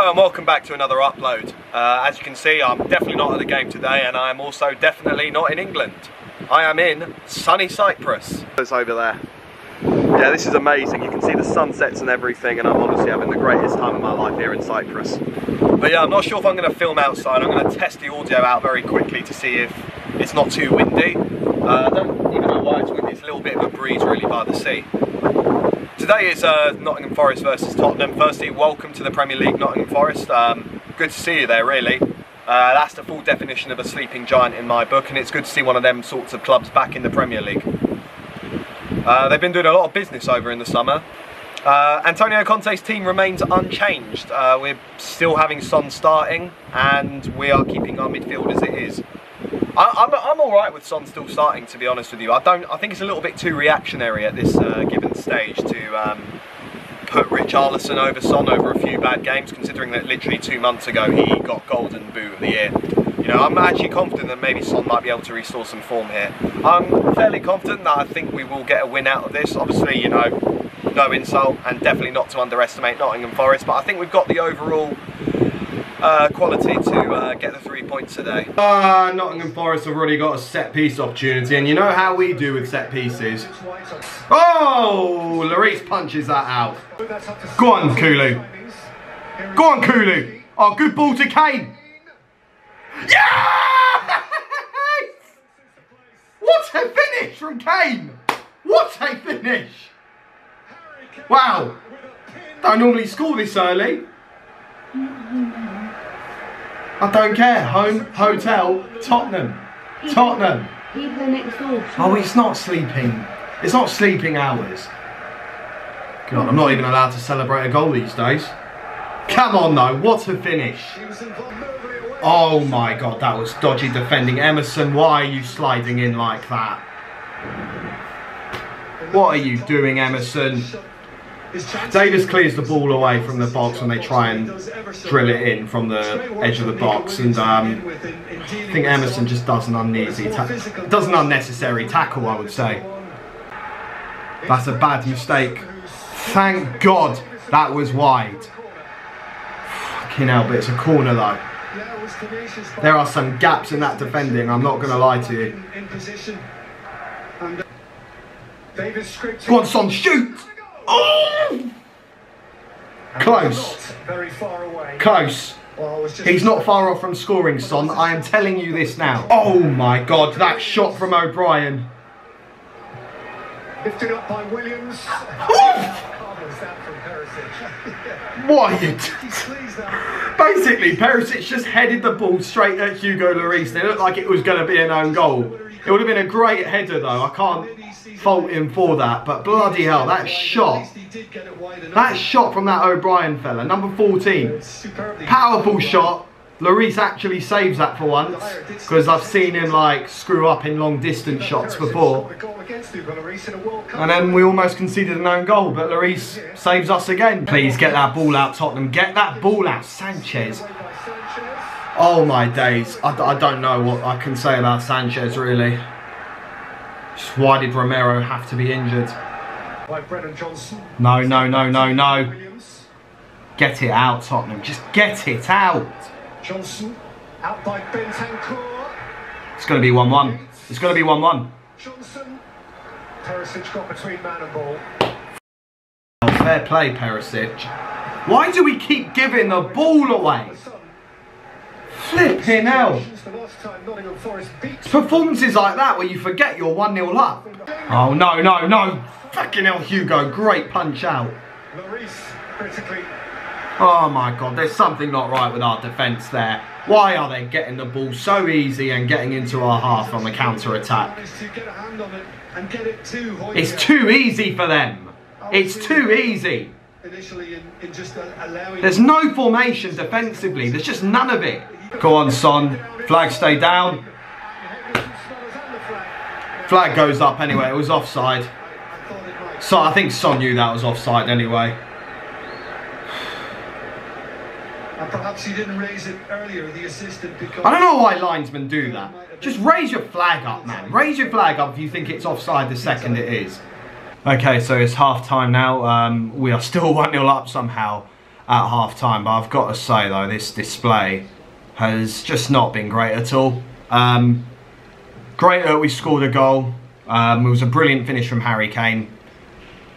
Hello and welcome back to another upload. As you can see, I'm definitely not at the game today, and I'm also definitely not in England. I am in sunny Cyprus. It's over there. Yeah, this is amazing. You can see the sunsets and everything, and I'm honestly having the greatest time of my life here in Cyprus. But yeah, I'm not sure if I'm going to film outside. I'm going to test the audio out very quickly to see if it's not too windy. I don't even know why it's windy. It's a little bit of a breeze really by the sea. Today is Nottingham Forest versus Tottenham. Firstly, welcome to the Premier League, Nottingham Forest. Good to see you there, really. That's the full definition of a sleeping giant in my book, and it's good to see one of them sorts of clubs back in the Premier League. They've been doing a lot of business over in the summer. Antonio Conte's team remains unchanged. We're still having Son starting, and we are keeping our midfield as it is. I'm all right with Son still starting, to be honest with you. I think it's a little bit too reactionary at this given stage to put Richarlison over Son over a few bad games, considering that literally 2 months ago he got Golden Boot of the Year. You know, I'm actually confident that maybe Son might be able to restore some form here. I'm fairly confident that I think we will get a win out of this. Obviously, you know, no insult and definitely not to underestimate Nottingham Forest, but I think we've got the overall quality to get the 3 points today. Nottingham Forest have already got a set piece opportunity, and you know how we do with set pieces. Oh, Lloris punches that out. Go on, Kulu. Go on, Kulu. Oh, good ball to Kane. Yes! What a finish from Kane. What a finish. Wow. Don't normally score this early. I don't care. Home, hotel, Tottenham. Tottenham. Oh, it's not sleeping. It's not sleeping hours. God, I'm not even allowed to celebrate a goal these days. Come on, though. What a finish. Oh, my God. That was dodgy defending. Emerson, why are you sliding in like that? What are you doing, Emerson? Davis clears the ball away from the box when they try and drill it in from the edge of the box, and I think Emerson just does an unnecessary tackle, I would say. That's a bad mistake. Thank God that was wide. Fucking hell, but it's a corner though. There are some gaps in that defending, I'm not going to lie to you. Go on, Son, shoot! Oh! Close. Close. He's not far off from scoring, Son. I am telling you this now. Oh my God, that shot from O'Brien. Lifted up by Williams. What are you Basically, Perisic just headed the ball straight at Hugo Lloris. It looked like it was going to be an own goal. It would have been a great header though, I can't fault him for that, but bloody hell, that shot from that O'Brien fella, number 14, powerful shot. Lloris actually saves that for once, because I've seen him like screw up in long distance shots before. And then we almost conceded an own goal, but Lloris saves us again. Please get that ball out, Tottenham, get that ball out, Sanchez. Oh my days, I don't know what I can say about Sanchez really. Just why did Romero have to be injured? No, no, no, no, no. Get it out, Tottenham, just get it out. It's going to be 1-1. It's going to be 1-1. Perisic got between man and ball. Fair play, Perisic. Why do we keep giving the ball away? Flipping hell. It's performances like that where you forget you're 1-0 up. Oh no, no, no. Fucking hell, Hugo. Great punch out. Oh my God, there's something not right with our defence there. Why are they getting the ball so easy and getting into our half on the counter-attack? It's too easy for them. It's too easy. There's no formation defensively. There's just none of it. Go on, Son. Flag stay down. Flag goes up anyway. It was offside. So I think Son knew that was offside anyway. And perhaps he didn't raise it earlier. The assistant. Because I don't know why linesmen do that. Just raise your flag up, man. Raise your flag up if you think it's offside the second it is. Okay, so it's half time now. We are still 1-0 up somehow. at half-time. But I've got to say, though, this display has just not been great at all. Great that we scored a goal. It was a brilliant finish from Harry Kane.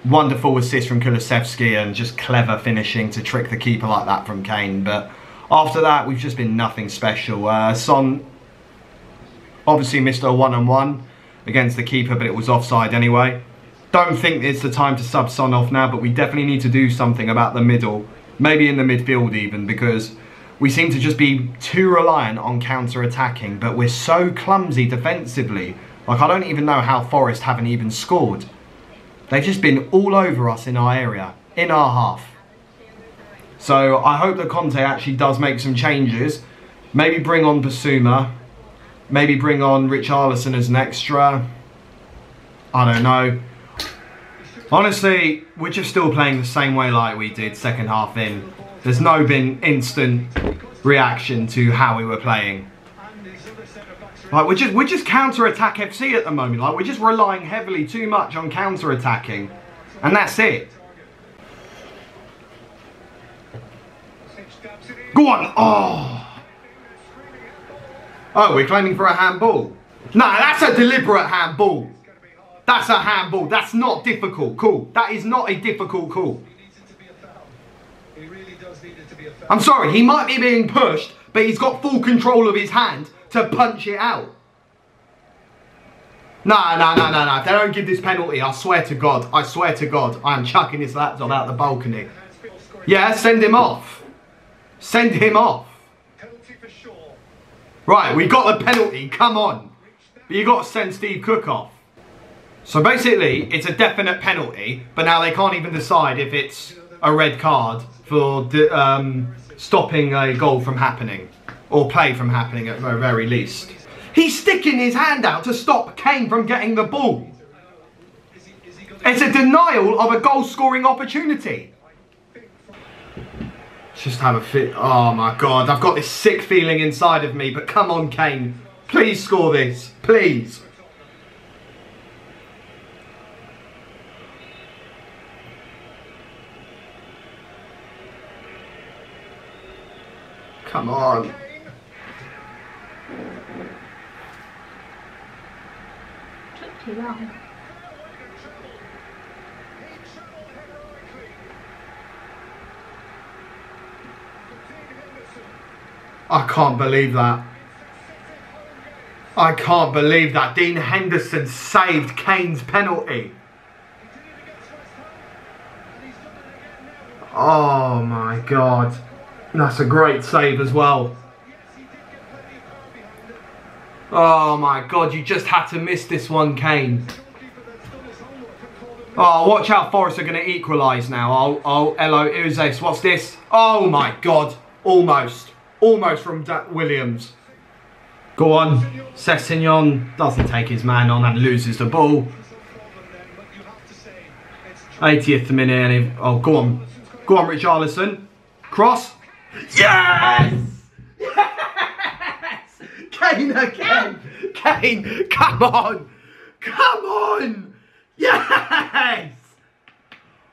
Wonderful assist from Kulusevski and just clever finishing to trick the keeper like that from Kane. But after that, we've just been nothing special. Son obviously missed a one-on-one against the keeper, but it was offside anyway. Don't think it's the time to sub Son off now, but we definitely need to do something about the middle. Maybe in the midfield even, because we seem to just be too reliant on counter-attacking, but we're so clumsy defensively. Like, I don't even know how Forest haven't even scored. They've just been all over us in our area, in our half. So I hope that Conte actually does make some changes. Maybe bring on Basuma. Maybe bring on Richarlison as an extra. I don't know. Honestly, we're just still playing the same way like we did second half in. There's no been instant reaction to how we were playing. Like, we're just counter-attack FC at the moment. Like, we're just relying heavily too much on counter-attacking. And that's it. Go on! Oh! Oh, we're claiming for a handball. No, that's a deliberate handball. That's a handball. That's not difficult. Cool. That is not a difficult call. I'm sorry, he might be being pushed, but he's got full control of his hand to punch it out. No. If they don't give this penalty, I swear to God, I'm chucking this laptop out the balcony. Yeah, send him off. Send him off. Right, we got the penalty, come on. But you got to send Steve Cook off. So basically, it's a definite penalty, but now they can't even decide if it's a red card for stopping a goal from happening. Or play from happening at the very least. He's sticking his hand out to stop Kane from getting the ball. It's a denial of a goal-scoring opportunity. Just have a fit. Oh my God, I've got this sick feeling inside of me, but come on, Kane. Please score this, please. Come on. I can't believe that. I can't believe that. Dean Henderson saved Kane's penalty. Oh my God. That's a great save as well. Oh my God, you just had to miss this one, Kane. Oh, watch out, Forest are going to equalise now. Oh, hello, Uzes, what's this? Oh my God, almost. Almost from Williams. Go on, Sessignon doesn't take his man on and loses the ball. 80th minute, and oh, go on. Go on, Richarlison. Cross. Yes! Kane again! Kane, come on! Come on! Yes!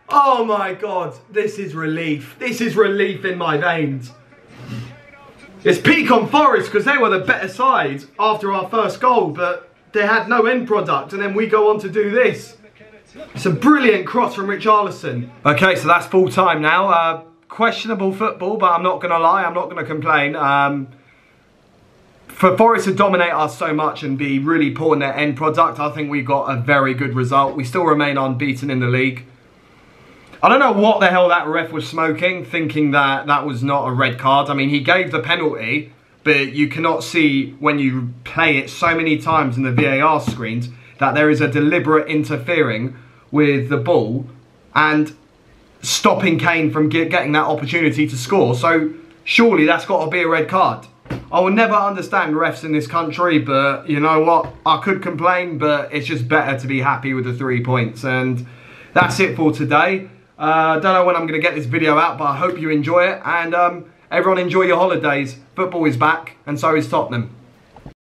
Oh my God, this is relief. This is relief in my veins. It's peak on Forest because they were the better side after our first goal, but they had no end product, and then we go on to do this. It's a brilliant cross from Richarlison. Okay, so that's full time now. Questionable football, but I'm not going to lie, I'm not going to complain. For Forest to dominate us so much and be really poor in their end product, I think we got a very good result. We still remain unbeaten in the league. I don't know what the hell that ref was smoking, thinking that that was not a red card. I mean, he gave the penalty, but you cannot see when you play it so many times in the VAR screens that there is a deliberate interfering with the ball and stopping Kane from getting that opportunity to score. So surely that's got to be a red card. I will never understand refs in this country, but you know what? I could complain, but it's just better to be happy with the 3 points. And that's it for today. Don't know when I'm going to get this video out, but I hope you enjoy it. And everyone enjoy your holidays. Football is back, and so is Tottenham.